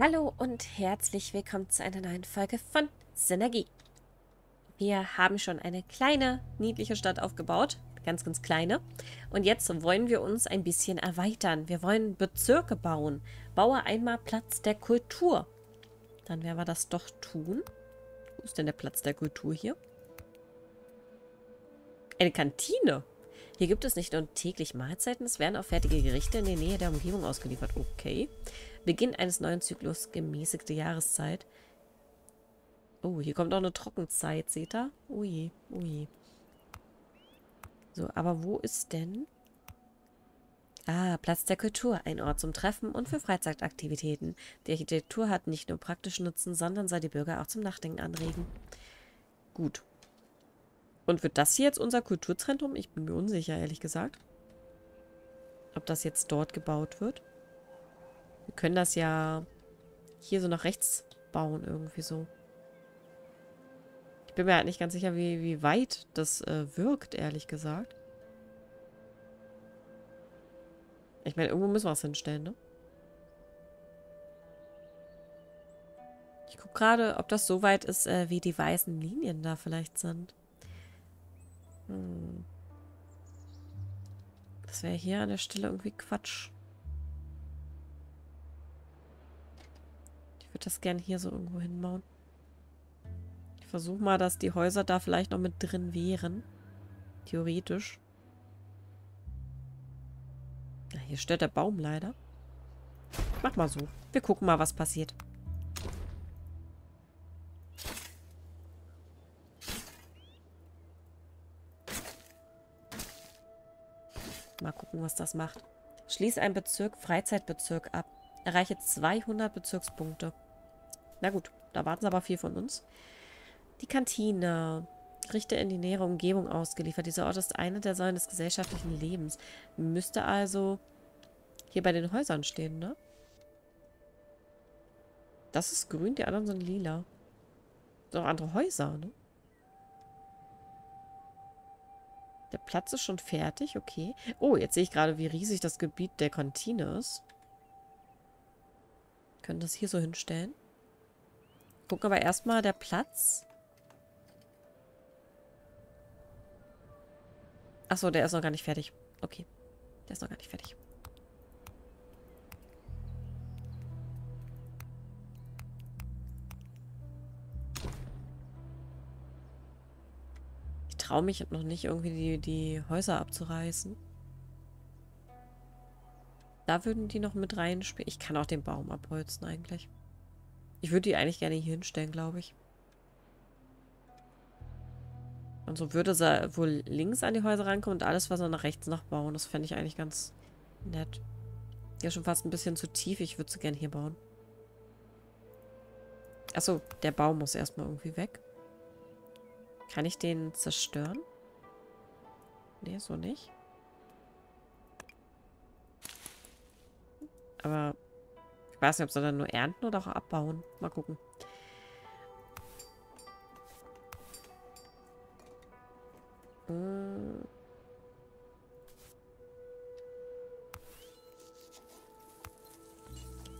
Hallo und herzlich willkommen zu einer neuen Folge von Synergy. Wir haben schon eine kleine, niedliche Stadt aufgebaut. Ganz, ganz kleine. Und jetzt wollen wir uns ein bisschen erweitern. Wir wollen Bezirke bauen. Baue einmal Platz der Kultur. Dann werden wir das doch tun. Wo ist denn der Platz der Kultur hier? Eine Kantine. Hier gibt es nicht nur täglich Mahlzeiten, es werden auch fertige Gerichte in der Nähe der Umgebung ausgeliefert. Okay. Beginn eines neuen Zyklus, gemäßigte Jahreszeit. Oh, hier kommt auch eine Trockenzeit, seht ihr? Oh je, oh je. So, aber wo ist denn? Ah, Platz der Kultur, ein Ort zum Treffen und für Freizeitaktivitäten. Die Architektur hat nicht nur praktischen Nutzen, sondern soll die Bürger auch zum Nachdenken anregen. Gut. Und wird das hier jetzt unser Kulturzentrum? Ich bin mir unsicher, ehrlich gesagt. Ob das jetzt dort gebaut wird. Wir können das ja hier so nach rechts bauen, irgendwie so. Ich bin mir halt nicht ganz sicher, wie weit das wirkt, ehrlich gesagt. Ich meine, irgendwo müssen wir es hinstellen, ne? Ich gucke gerade, ob das so weit ist, wie die weißen Linien da vielleicht sind. Hm. Das wäre hier an der Stelle irgendwie Quatsch. Ich würde das gern hier so irgendwo hinbauen. Ich versuche mal, dass die Häuser da vielleicht noch mit drin wären. Theoretisch. Na, hier stört der Baum leider. Ich mach mal so. Wir gucken mal, was passiert. Mal gucken, was das macht. Schließ einen Bezirk, Freizeitbezirk ab. Erreiche 200 Bezirkspunkte. Na gut, da warten sie aber viel von uns. Die Kantine. Richte in die nähere Umgebung ausgeliefert. Dieser Ort ist eine der Säulen des gesellschaftlichen Lebens. Müsste also hier bei den Häusern stehen, ne? Das ist grün, die anderen sind lila. Doch andere Häuser, ne? Der Platz ist schon fertig, okay. Oh, jetzt sehe ich gerade, wie riesig das Gebiet der Kantine ist. Können das hier so hinstellen. Gucken aber erstmal der Platz. Achso, der ist noch gar nicht fertig. Okay, der ist noch gar nicht fertig. Ich traue mich noch nicht, irgendwie die Häuser abzureißen. Da würden die noch mit reinspielen. Ich kann auch den Baum abholzen eigentlich. Ich würde die eigentlich gerne hier hinstellen, glaube ich. Und so würde sie wohl links an die Häuser rankommen und alles, was er nach rechts nachbauen. Das fände ich eigentlich ganz nett. Ja, schon fast ein bisschen zu tief. Ich würde sie gerne hier bauen. Achso, der Baum muss erstmal irgendwie weg. Kann ich den zerstören? Nee, so nicht. Aber ich weiß nicht, ob sie dann nur ernten oder auch abbauen. Mal gucken.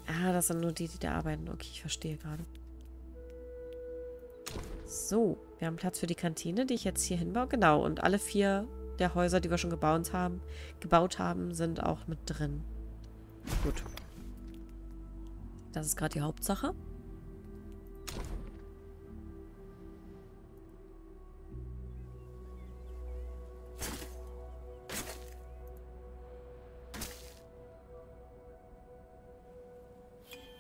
Ah, das sind nur die, die da arbeiten. Okay, ich verstehe gerade. So, wir haben Platz für die Kantine, die ich jetzt hier hinbaue. Genau, und alle 4 der Häuser, die wir schon gebaut haben, sind auch mit drin. Gut. Das ist gerade die Hauptsache.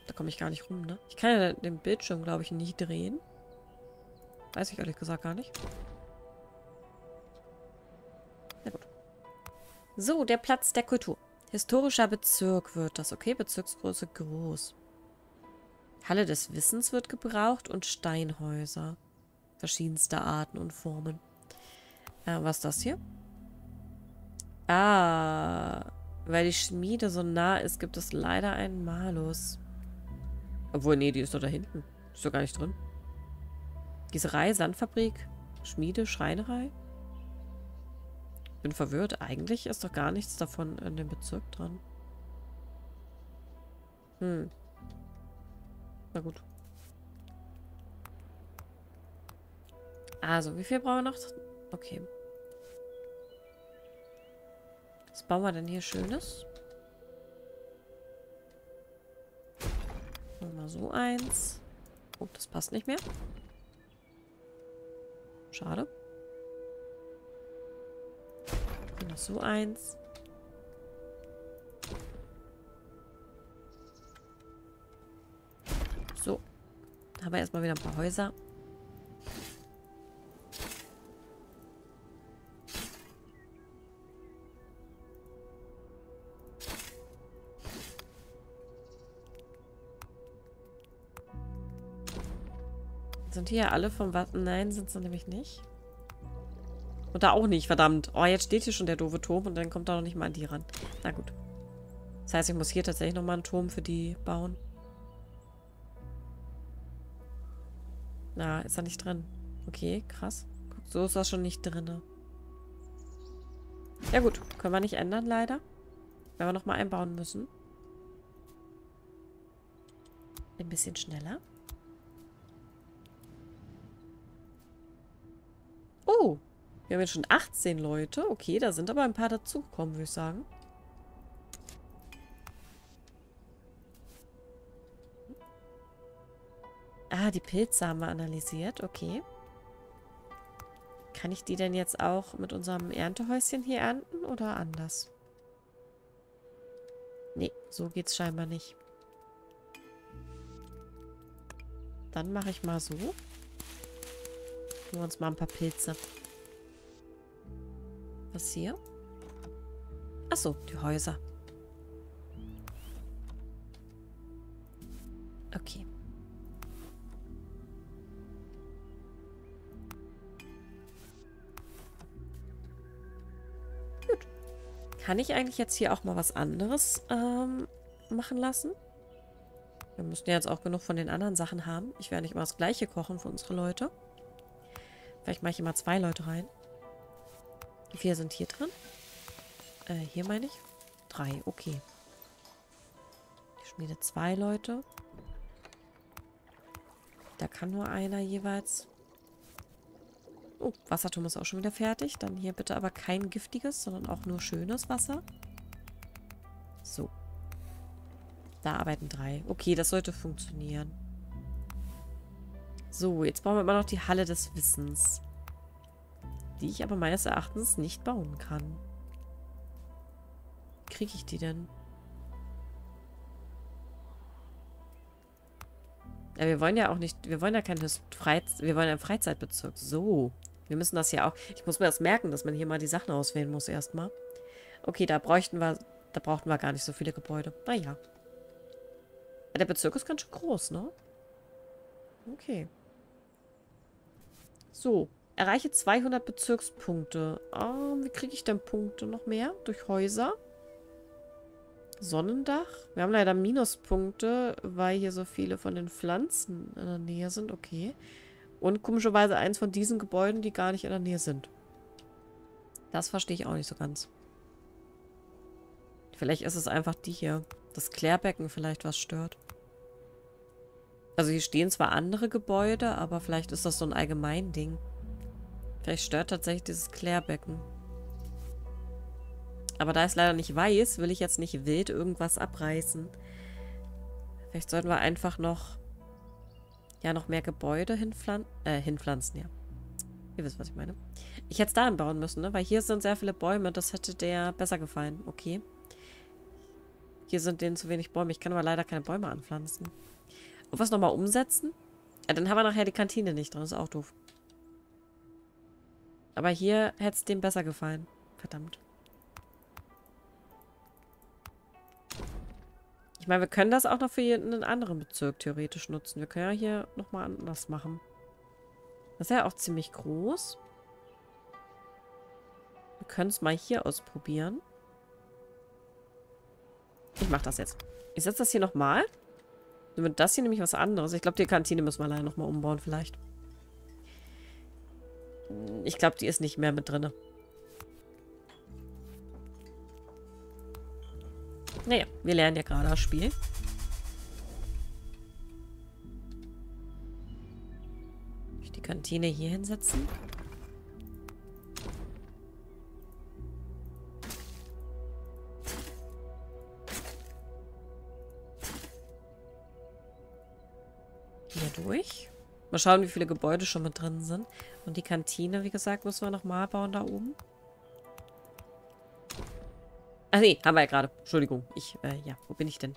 Da komme ich gar nicht rum, ne? Ich kann ja den Bildschirm, glaube ich, nicht drehen. Weiß ich ehrlich gesagt gar nicht. Na gut. So, der Platz der Kultur. Historischer Bezirk wird das, okay? Bezirksgröße groß. Halle des Wissens wird gebraucht und Steinhäuser. Verschiedenster Arten und Formen. Was ist das hier? Ah, weil die Schmiede so nah ist, gibt es leider einen Malus. Obwohl, nee, die ist doch da hinten. Ist doch gar nicht drin. Gießerei, Sandfabrik, Schmiede, Schreinerei. Bin verwirrt. Eigentlich ist doch gar nichts davon in dem Bezirk dran. Hm. Na gut. Also, wie viel brauchen wir noch? Okay. Was bauen wir denn hier Schönes? Machen wir mal so eins. Oh, das passt nicht mehr. Schade. Noch so eins. So. Da haben wir erstmal wieder ein paar Häuser. Sind hier alle vom Watten? Nein, sind sie nämlich nicht. Und da auch nicht, verdammt. Oh, jetzt steht hier schon der doofe Turm und dann kommt da noch nicht mal an die ran. Na gut. Das heißt, ich muss hier tatsächlich nochmal einen Turm für die bauen. Na, ist da nicht drin. Okay, krass. Guck, so ist das schon nicht drin. Ja gut, können wir nicht ändern, leider. Wenn wir nochmal einbauen müssen. Ein bisschen schneller. Oh, wir haben jetzt schon 18 Leute. Okay, da sind aber ein paar dazugekommen, würde ich sagen. Ah, die Pilze haben wir analysiert. Okay. Kann ich die denn jetzt auch mit unserem Erntehäuschen hier ernten oder anders? Nee, so geht's scheinbar nicht. Dann mache ich mal so. Holen wir uns mal ein paar Pilze. Was hier? Achso, die Häuser. Okay. Gut. Kann ich eigentlich jetzt hier auch mal was anderes machen lassen? Wir müssen ja jetzt auch genug von den anderen Sachen haben. Ich werde nicht immer das Gleiche kochen für unsere Leute. Vielleicht mache ich immer 2 Leute rein. Wie viele sind hier drin? Hier meine ich. 3, okay. Ich schmiede 2 Leute. Da kann nur einer jeweils. Oh, Wasserturm ist auch schon wieder fertig. Dann hier bitte aber kein giftiges, sondern auch nur schönes Wasser. So. Da arbeiten 3. Okay, das sollte funktionieren. So, jetzt brauchen wir immer noch die Halle des Wissens. Die ich aber meines Erachtens nicht bauen kann. Wie kriege ich die denn? Ja, wir wollen ja auch nicht, wir wollen ja kein Freizeitbezirk. So, wir müssen das ja auch, ich muss mir das merken, dass man hier mal die Sachen auswählen muss erstmal. Okay, da brauchten wir gar nicht so viele Gebäude. Naja. Ja, der Bezirk ist ganz schön groß, ne? Okay. So. Erreiche 200 Bezirkspunkte. Oh, wie kriege ich denn Punkte noch mehr? Durch Häuser? Sonnendach? Wir haben leider Minuspunkte, weil hier so viele von den Pflanzen in der Nähe sind. Okay. Und komischerweise eins von diesen Gebäuden, die gar nicht in der Nähe sind. Das verstehe ich auch nicht so ganz. Vielleicht ist es einfach die hier. Das Klärbecken vielleicht, was stört. Also hier stehen zwar andere Gebäude, aber vielleicht ist das so ein Allgemeinding. Vielleicht stört tatsächlich dieses Klärbecken. Aber da ich es leider nicht weiß, will ich jetzt nicht wild irgendwas abreißen. Vielleicht sollten wir einfach noch mehr Gebäude hinpflanzen, ja. Ihr wisst, was ich meine. Ich hätte es dahin bauen müssen, ne? Weil hier sind sehr viele Bäume. Das hätte der besser gefallen. Okay. Hier sind denen zu wenig Bäume. Ich kann aber leider keine Bäume anpflanzen. Und was nochmal umsetzen? Ja, dann haben wir nachher die Kantine nicht drin. Ist auch doof. Aber hier hätte es dem besser gefallen. Verdammt. Ich meine, wir können das auch noch für einen anderen Bezirk theoretisch nutzen. Wir können ja hier nochmal anders machen. Das ist ja auch ziemlich groß. Wir können es mal hier ausprobieren. Ich mache das jetzt. Ich setze das hier nochmal. Damit das hier nämlich was anderes. Ich glaube, die Kantine müssen wir alleine nochmal umbauen vielleicht. Ich glaube, die ist nicht mehr mit drin. Naja, wir lernen ja gerade das Spiel. ich die Kantine hier hinsetzen? Hier durch. Mal schauen, wie viele Gebäude schon mit drin sind. Und die Kantine, wie gesagt, müssen wir nochmal bauen da oben. Ach nee, haben wir ja gerade. Entschuldigung. Ja, wo bin ich denn?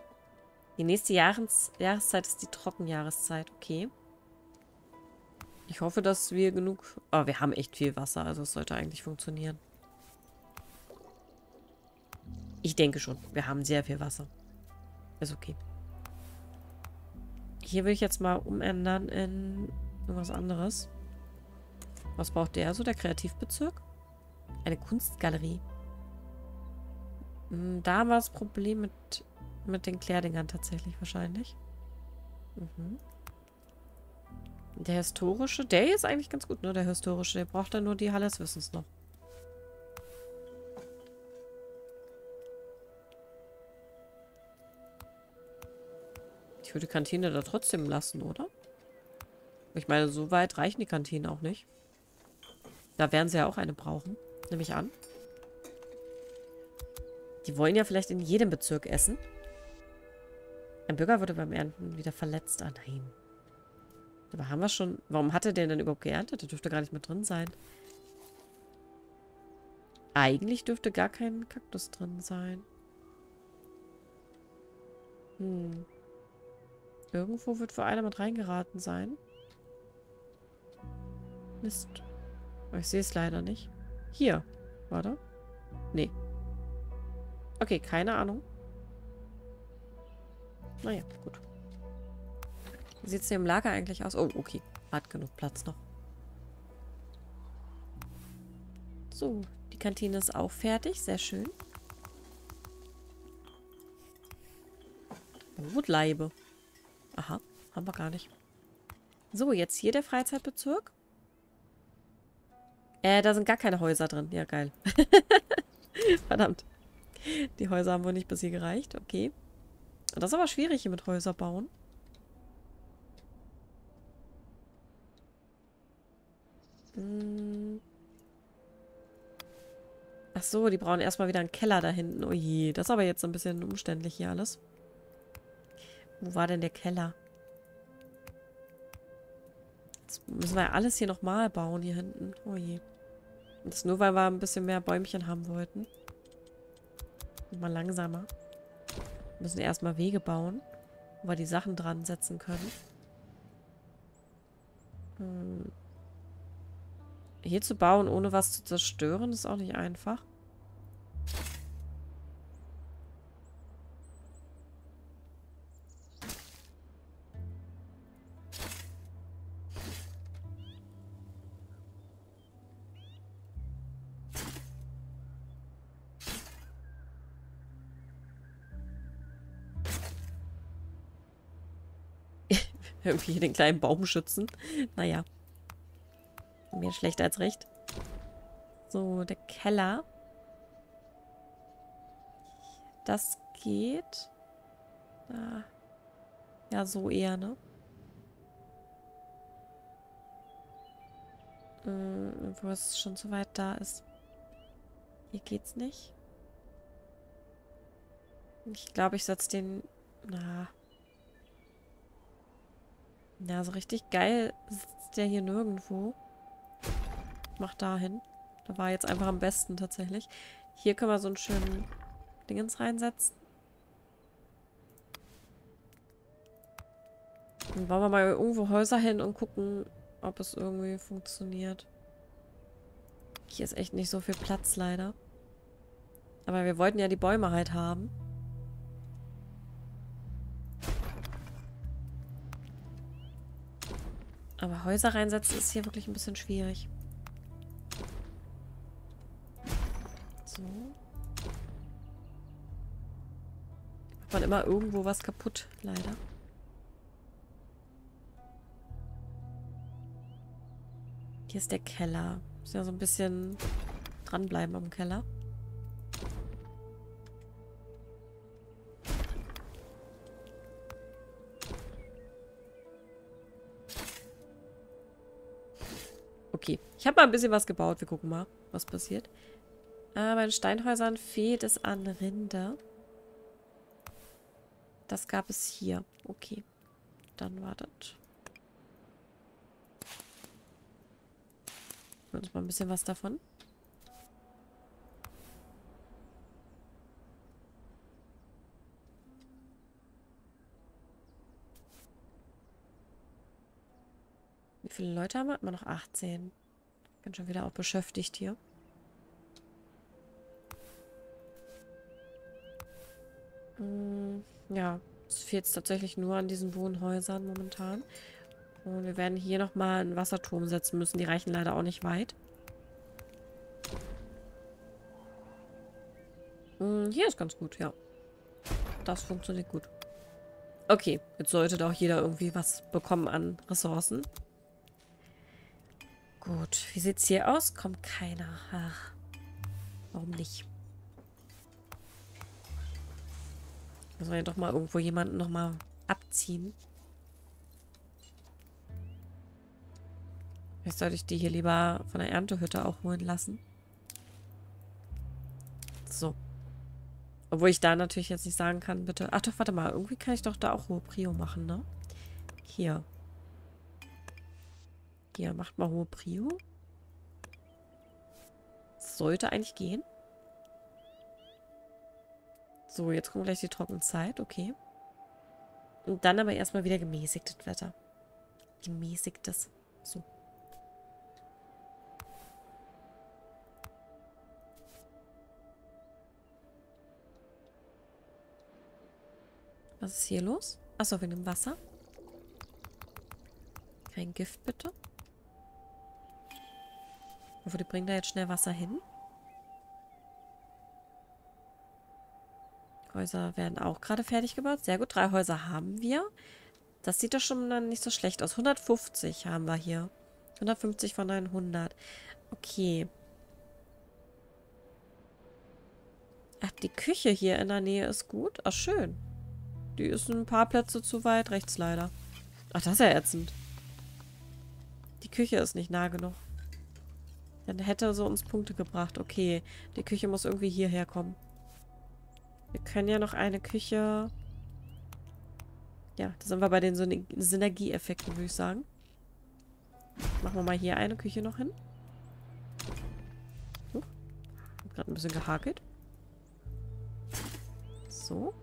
Die nächste Jahreszeit ist die Trockenjahreszeit. Okay. Ich hoffe, dass wir genug... Oh, wir haben echt viel Wasser, also es sollte eigentlich funktionieren. Ich denke schon. Wir haben sehr viel Wasser. Ist okay. Hier will ich jetzt mal umändern in irgendwas anderes. Was braucht der so? Der Kreativbezirk? Eine Kunstgalerie. Da war das Problem mit den Klärdingern tatsächlich wahrscheinlich. Mhm. Der historische, der hier ist eigentlich ganz gut, nur der historische. Der braucht dann nur die Halle des Wissens noch. Ich würde die Kantine da trotzdem lassen, oder? Ich meine, so weit reichen die Kantinen auch nicht. Da werden sie ja auch eine brauchen, nehme ich an. Die wollen ja vielleicht in jedem Bezirk essen. Ein Bürger wurde beim Ernten wieder verletzt. Ah, nein. Aber haben wir schon... Warum hat er den denn überhaupt geerntet? Der dürfte gar nicht mehr drin sein. Eigentlich dürfte gar kein Kaktus drin sein. Hm. Irgendwo wird vor einer mit reingeraten sein. Mist. Aber ich sehe es leider nicht. Hier. Warte. Nee. Okay, keine Ahnung. Naja, gut. Wie sieht es hier im Lager eigentlich aus? Oh, okay. Hat genug Platz noch. So, die Kantine ist auch fertig. Sehr schön. Brotleibe. Aha, haben wir gar nicht. So, jetzt hier der Freizeitbezirk. Da sind gar keine Häuser drin. Ja, geil. Verdammt. Die Häuser haben wohl nicht bis hier gereicht. Okay. Das ist aber schwierig hier mit Häuser bauen. Ach so, die brauchen erstmal wieder einen Keller da hinten. Oh je, das ist aber jetzt ein bisschen umständlich hier alles. Wo war denn der Keller? Jetzt müssen wir ja alles hier nochmal bauen hier hinten. Oh je. Das ist nur, weil wir ein bisschen mehr Bäumchen haben wollten. Mal langsamer. Wir müssen erstmal Wege bauen, wo wir die Sachen dran setzen können. Hier zu bauen, ohne was zu zerstören, ist auch nicht einfach. Irgendwie den kleinen Baum schützen. Naja. Mehr schlecht als recht. So, der Keller. Das geht. Ah. Ja, so eher, ne? Wo es schon so weit da ist. Hier geht's nicht. Ich glaube, ich setze den... Na, so richtig geil sitzt der hier nirgendwo. Ich mach da hin. Da war jetzt einfach am besten tatsächlich. Hier können wir so einen schönen Dingens reinsetzen. Dann bauen wir mal irgendwo Häuser hin und gucken, ob es irgendwie funktioniert. Hier ist echt nicht so viel Platz leider. Aber wir wollten ja die Bäume halt haben. Aber Häuser reinsetzen ist hier wirklich ein bisschen schwierig. So. Macht man immer irgendwo was kaputt, leider. Hier ist der Keller. Muss ja so ein bisschen dranbleiben am Keller. Okay, ich habe mal ein bisschen was gebaut. Wir gucken mal, was passiert. Bei den Steinhäusern fehlt es an Rinder. Das gab es hier. Okay, dann wartet. Holen uns mal ein bisschen was davon. Wie viele Leute haben wir? Immer noch 18. Ich bin schon wieder auch beschäftigt hier. Ja, es fehlt jetzt tatsächlich nur an diesen Wohnhäusern momentan. Und wir werden hier nochmal einen Wasserturm setzen müssen. Die reichen leider auch nicht weit. Hier ist ganz gut, ja. Das funktioniert gut. Okay, jetzt sollte da auch jeder irgendwie was bekommen an Ressourcen. Gut, wie sieht es hier aus? Kommt keiner. Ach, warum nicht? Müssen wir ja doch mal irgendwo jemanden nochmal abziehen. Vielleicht sollte ich die hier lieber von der Erntehütte auch holen lassen. So. Obwohl ich da natürlich jetzt nicht sagen kann, bitte... Ach doch, warte mal. Irgendwie kann ich doch da auch hohe Prio machen, ne? Hier. Hier, macht mal hohe Prio. Das sollte eigentlich gehen. So, jetzt kommt gleich die Trockenzeit. Okay. Und dann aber erstmal wieder gemäßigtes Wetter. Gemäßigtes. So. Was ist hier los? Achso, wegen dem Wasser. Kein Gift, bitte. Wofür die bringen da jetzt schnell Wasser hin? Häuser werden auch gerade fertig gebaut. Sehr gut, 3 Häuser haben wir. Das sieht doch schon dann nicht so schlecht aus. 150 haben wir hier. 150 von 900. Okay. Ach, die Küche hier in der Nähe ist gut. Ach, schön. Die ist ein paar Plätze zu weit rechts leider. Ach, das ist ja ätzend. Die Küche ist nicht nah genug. Dann hätte so uns Punkte gebracht. Okay, die Küche muss irgendwie hierher kommen. Wir können ja noch eine Küche... Ja, da sind wir bei den Synergieeffekten, würde ich sagen. Machen wir mal hier eine Küche noch hin. So. Hab gerade ein bisschen gehakelt. So.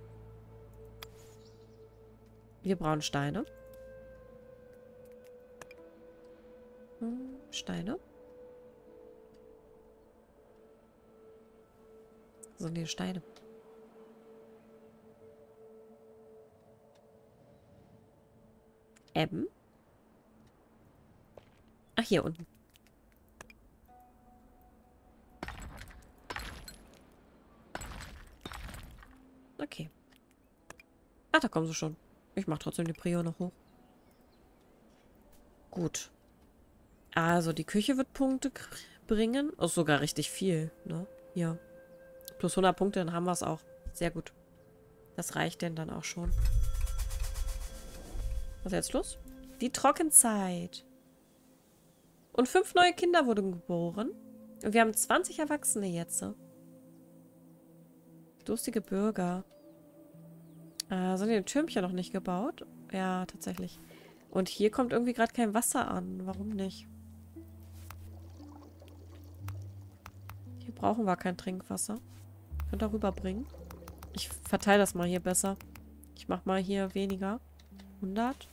Wir brauchen Steine. Steine. So, nee, Steine. Ebben. Ach, hier unten. Okay. Ach, da kommen sie schon. Ich mache trotzdem die Prio noch hoch. Gut. Also, die Küche wird Punkte bringen. Oh, sogar richtig viel, ne? Ja. Plus 100 Punkte, dann haben wir es auch. Sehr gut. Das reicht denn dann auch schon. Was ist jetzt los? Die Trockenzeit. Und 5 neue Kinder wurden geboren. Und wir haben 20 Erwachsene jetzt. Durstige Bürger. Sind die Türmchen noch nicht gebaut? Ja, tatsächlich. Und hier kommt irgendwie gerade kein Wasser an. Warum nicht? Hier brauchen wir kein Trinkwasser. Könnt ihr rüberbringen. Ich verteile das mal hier besser. Ich mache mal hier weniger. 100.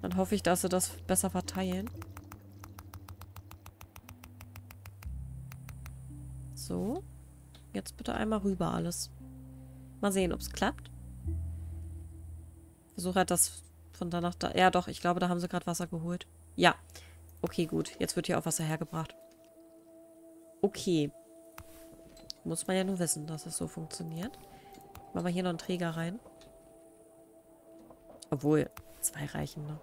Dann hoffe ich, dass sie das besser verteilen. So. Jetzt bitte einmal rüber alles. Mal sehen, ob es klappt. Versuche halt das von danach da... Ja doch, ich glaube, da haben sie gerade Wasser geholt. Ja. Okay, gut. Jetzt wird hier auch Wasser hergebracht. Okay. Muss man ja nur wissen, dass es so funktioniert. Machen wir hier noch einen Träger rein. Obwohl, 2 reichen noch.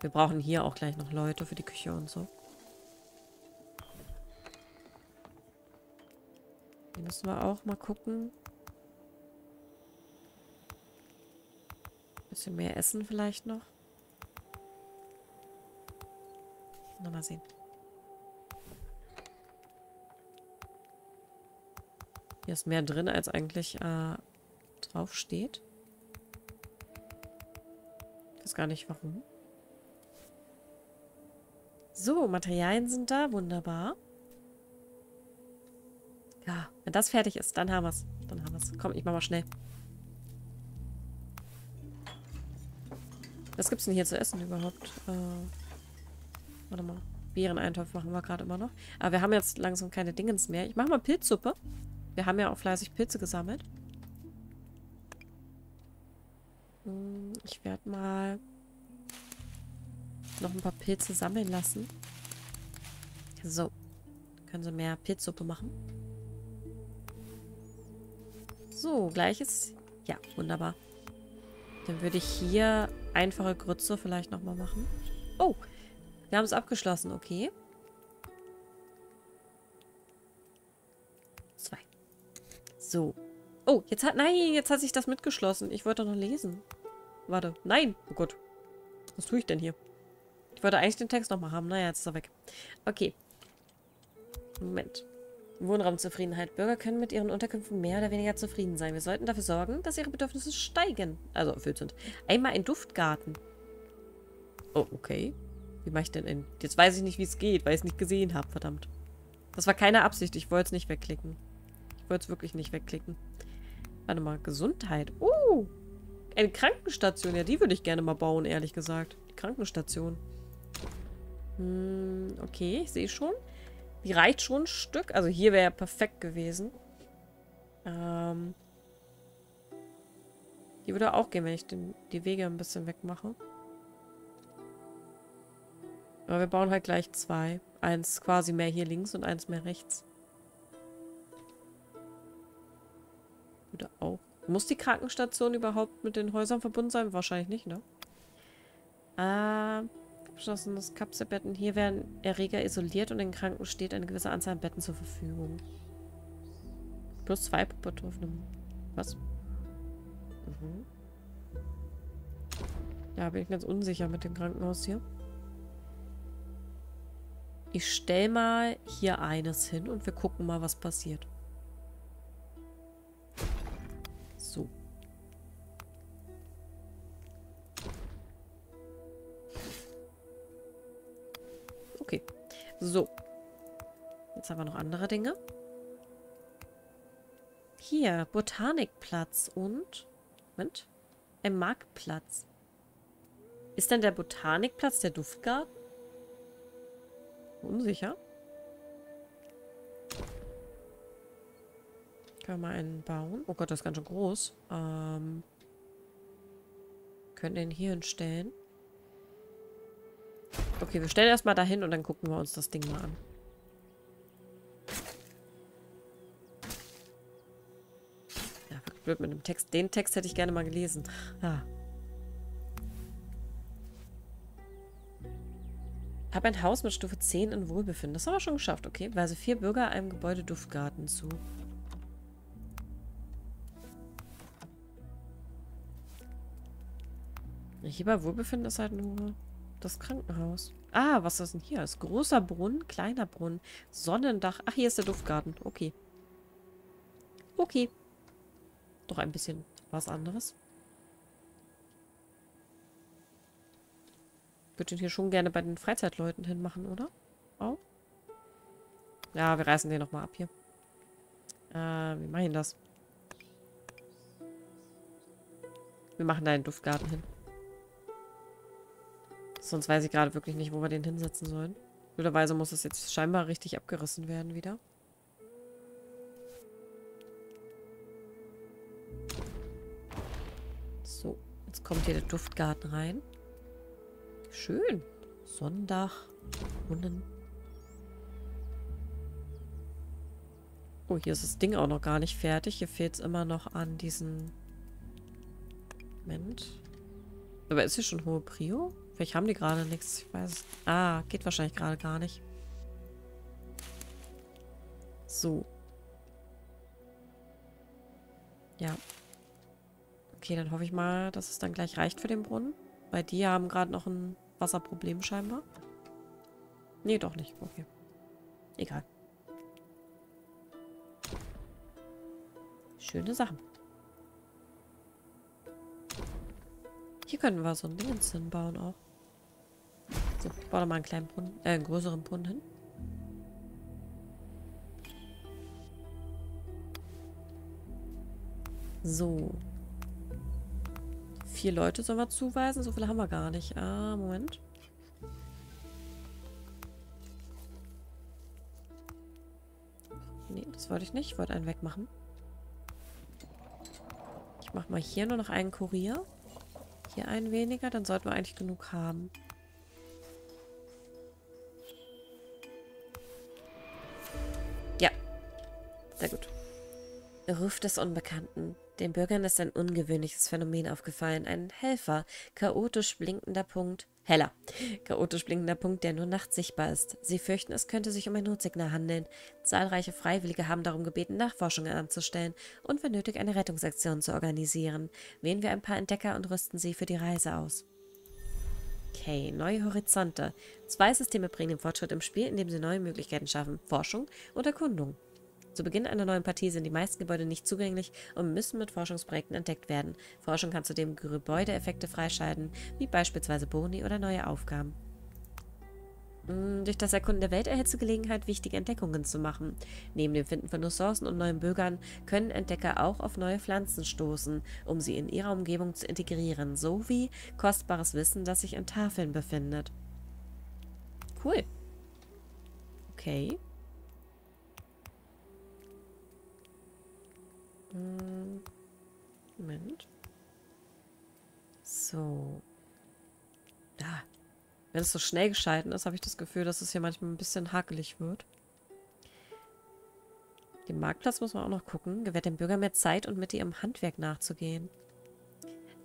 Wir brauchen hier auch gleich noch Leute für die Küche und so. Hier müssen wir auch mal gucken. Bisschen mehr Essen vielleicht noch. nochmal sehen. Hier ist mehr drin, als eigentlich drauf steht. Ich weiß gar nicht, warum. So, Materialien sind da. Wunderbar. Ja, wenn das fertig ist, dann haben wir es. Dann haben wir es. Komm, ich mach mal schnell. Was gibt's denn hier zu essen überhaupt? Warte mal. Beereneintopf machen wir gerade immer noch. Aber wir haben jetzt langsam keine Dingens mehr. Ich mache mal Pilzsuppe. Wir haben ja auch fleißig Pilze gesammelt. Ich werde mal noch ein paar Pilze sammeln lassen. So. Können sie mehr Pilzsuppe machen. So, gleiches. Ja, wunderbar. Dann würde ich hier einfache Grütze vielleicht nochmal machen. Oh, wir haben es abgeschlossen. Okay. 2. So. Oh, jetzt hat... Nein, jetzt hat sich das mitgeschlossen. Ich wollte doch noch lesen. Warte. Nein. Oh Gott. Was tue ich denn hier? Ich wollte eigentlich den Text nochmal haben. Naja, jetzt ist er weg. Okay. Moment. Wohnraumzufriedenheit. Bürger können mit ihren Unterkünften mehr oder weniger zufrieden sein. Wir sollten dafür sorgen, dass ihre Bedürfnisse steigen. Also erfüllt sind. Einmal ein Duftgarten. Oh, okay. Wie mache ich denn in? Jetzt weiß ich nicht, wie es geht, weil ich es nicht gesehen habe. Verdammt. Das war keine Absicht. Ich wollte es nicht wegklicken. Ich wollte es wirklich nicht wegklicken. Warte mal. Gesundheit. Oh! Eine Krankenstation. Ja, die würde ich gerne mal bauen, ehrlich gesagt. Die Krankenstation. Hm, okay. Ich sehe schon. Die reicht schon ein Stück. Also hier wäre ja perfekt gewesen. Die würde auch gehen, wenn ich die Wege ein bisschen wegmache. Aber wir bauen halt gleich 2. Eins quasi mehr hier links und eins mehr rechts. Würde auch. Muss die Krankenstation überhaupt mit den Häusern verbunden sein? Wahrscheinlich nicht, ne? Abgeschlossenes Kapselbetten. Hier werden Erreger isoliert und den Kranken steht eine gewisse Anzahl an Betten zur Verfügung. Plus 2 pro Betroffenen. Was? Mhm. Ja, bin ich ganz unsicher mit dem Krankenhaus hier. Ich stelle mal hier eines hin und wir gucken mal, was passiert. So. Okay. So. Jetzt haben wir noch andere Dinge. Hier, Botanikplatz und... Moment. Ein Marktplatz. Ist denn der Botanikplatz der Duftgarten? Unsicher. Können wir mal einen bauen? Oh Gott, das ist ganz schön groß. Können den hier hinstellen. Okay, wir stellen erstmal dahin und dann gucken wir uns das Ding mal an. Ja, blöd mit dem Text. Den Text hätte ich gerne mal gelesen. Ah. Habe ein Haus mit Stufe 10 in Wohlbefinden. Das haben wir schon geschafft, okay? Weise 4 Bürger einem Gebäude Duftgarten zu. Hier bei Wohlbefinden ist halt nur... Das Krankenhaus. Ah, was ist denn hier? Das ist großer Brunnen, kleiner Brunnen, Sonnendach. Ach, hier ist der Duftgarten. Okay. Okay. Doch ein bisschen was anderes. Ich würde den hier schon gerne bei den Freizeitleuten hinmachen, oder? Auch? Ja, wir reißen den nochmal ab hier. Wir machen das. Wir machen da einen Duftgarten hin. Sonst weiß ich gerade wirklich nicht, wo wir den hinsetzen sollen. Blöderweise muss das jetzt scheinbar richtig abgerissen werden wieder. So, jetzt kommt hier der Duftgarten rein. Schön. Sonnendach. Brunnen. Oh, hier ist das Ding auch noch gar nicht fertig. Hier fehlt es immer noch an diesen... Moment. Aber ist hier schon hohe Prio? Vielleicht haben die gerade nichts. Ich weiß. Ah, geht wahrscheinlich gerade gar nicht. So. Ja. Okay, dann hoffe ich mal, dass es dann gleich reicht für den Brunnen. Weil die haben gerade noch ein Wasserproblem scheinbar. Nee, doch nicht. Okay. Egal. Schöne Sachen. Hier können wir so ein Dingens hinbauen auch. So, ich baue da mal einen kleinen Brunnen, einen größeren Brunnen hin. So. 4 Leute sollen wir zuweisen? So viele haben wir gar nicht. Ah, Moment. Nee, das wollte ich nicht. Ich wollte einen wegmachen. Ich mache mal hier nur noch einen Kurier. Hier einen weniger. Dann sollten wir eigentlich genug haben. Ja. Sehr gut. Ruf des Unbekannten. Den Bürgern ist ein ungewöhnliches Phänomen aufgefallen. Ein Helfer. Chaotisch blinkender Punkt, der nur nachts sichtbar ist. Sie fürchten, es könnte sich um ein Notsignal handeln. Zahlreiche Freiwillige haben darum gebeten, Nachforschungen anzustellen und wenn nötig eine Rettungsaktion zu organisieren. Wählen wir ein paar Entdecker und rüsten sie für die Reise aus. Okay, neue Horizonte. 2 Systeme bringen den Fortschritt im Spiel, indem sie neue Möglichkeiten schaffen. Forschung und Erkundung. Zu Beginn einer neuen Partie sind die meisten Gebäude nicht zugänglich und müssen mit Forschungsprojekten entdeckt werden. Forschung kann zudem Gebäudeeffekte freischalten, wie beispielsweise Boni oder neue Aufgaben. Durch das Erkunden der Welt erhältst du Gelegenheit, wichtige Entdeckungen zu machen. Neben dem Finden von Ressourcen und neuen Bürgern können Entdecker auch auf neue Pflanzen stoßen, um sie in ihrer Umgebung zu integrieren, sowie kostbares Wissen, das sich in Tafeln befindet. Cool. Okay. Moment. So. Da. Wenn es so schnell geschalten ist, habe ich das Gefühl, dass es hier manchmal ein bisschen hakelig wird. Den Marktplatz muss man auch noch gucken. Gewährt den Bürgern mehr Zeit und mit ihrem Handwerk nachzugehen.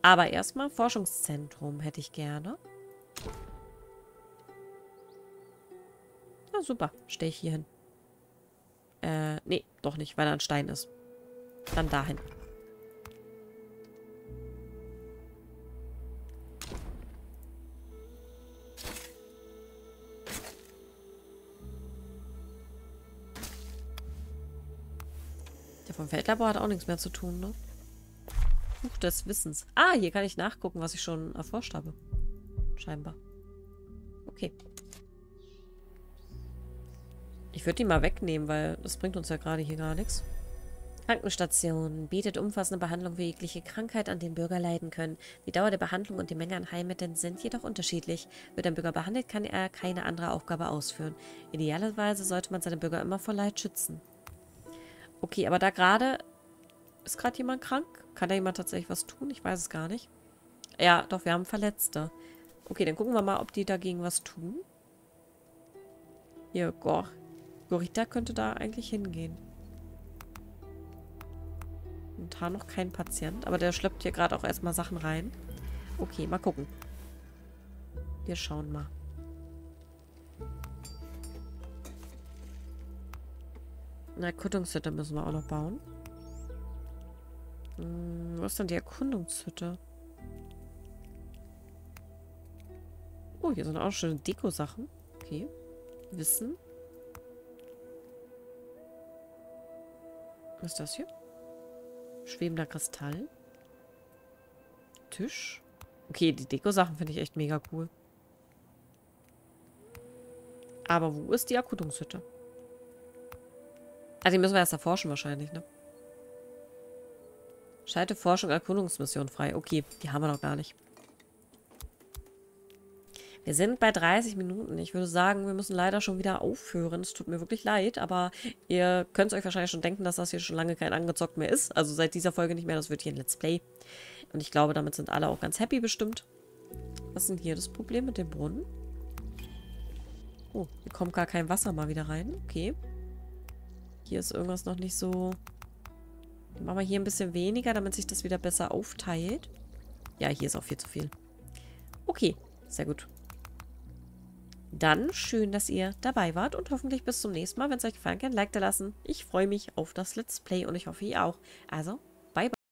Aber erstmal Forschungszentrum hätte ich gerne. Na super. Stehe ich hier hin. Nee, doch nicht, weil da ein Stein ist. Dann dahin. Der vom Feldlabor hat auch nichts mehr zu tun, ne? Buch des Wissens. Ah, hier kann ich nachgucken, was ich schon erforscht habe. Scheinbar. Okay. Ich würde die mal wegnehmen, weil das bringt uns ja gerade hier gar nichts. Krankenstation bietet umfassende Behandlung für jegliche Krankheit, an denen Bürger leiden können. Die Dauer der Behandlung und die Menge an Heilmitteln sind jedoch unterschiedlich. Wird ein Bürger behandelt, kann er keine andere Aufgabe ausführen. Idealerweise sollte man seine Bürger immer vor Leid schützen. Okay, aber da gerade... Ist gerade jemand krank? Kann da jemand tatsächlich was tun? Ich weiß es gar nicht. Ja, doch, wir haben Verletzte. Okay, dann gucken wir mal, ob die dagegen was tun. Hier, Gorita könnte da eigentlich hingehen. Momentan noch kein Patient, aber der schleppt hier gerade auch erstmal Sachen rein. Okay, mal gucken. Wir schauen mal. Eine Erkundungshütte müssen wir auch noch bauen. Wo ist denn die Erkundungshütte? Oh, hier sind auch schöne Deko-Sachen. Okay. Wissen. Was ist das hier? Schwebender Kristall. Tisch. Okay, die Deko-Sachen finde ich echt mega cool. Aber wo ist die Erkundungshütte? Also die müssen wir erst erforschen wahrscheinlich, ne? Schalte Forschung Erkundungsmission frei. Okay, die haben wir noch gar nicht. Wir sind bei 30 Minuten. Ich würde sagen, wir müssen leider schon wieder aufhören. Es tut mir wirklich leid, aber ihr könnt es euch wahrscheinlich schon denken, dass das hier schon lange kein Angezockt mehr ist. Also seit dieser Folge nicht mehr. Das wird hier ein Let's Play. Und ich glaube, damit sind alle auch ganz happy bestimmt. Was ist denn hier das Problem mit dem Brunnen? Oh, hier kommt gar kein Wasser mal wieder rein. Okay. Hier ist irgendwas noch nicht so... Dann machen wir hier ein bisschen weniger, damit sich das wieder besser aufteilt. Ja, hier ist auch viel zu viel. Okay, sehr gut. Dann schön, dass ihr dabei wart und hoffentlich bis zum nächsten Mal. Wenn es euch gefallen hat, ein Like da lassen. Ich freue mich auf das Let's Play und ich hoffe, ihr auch. Also,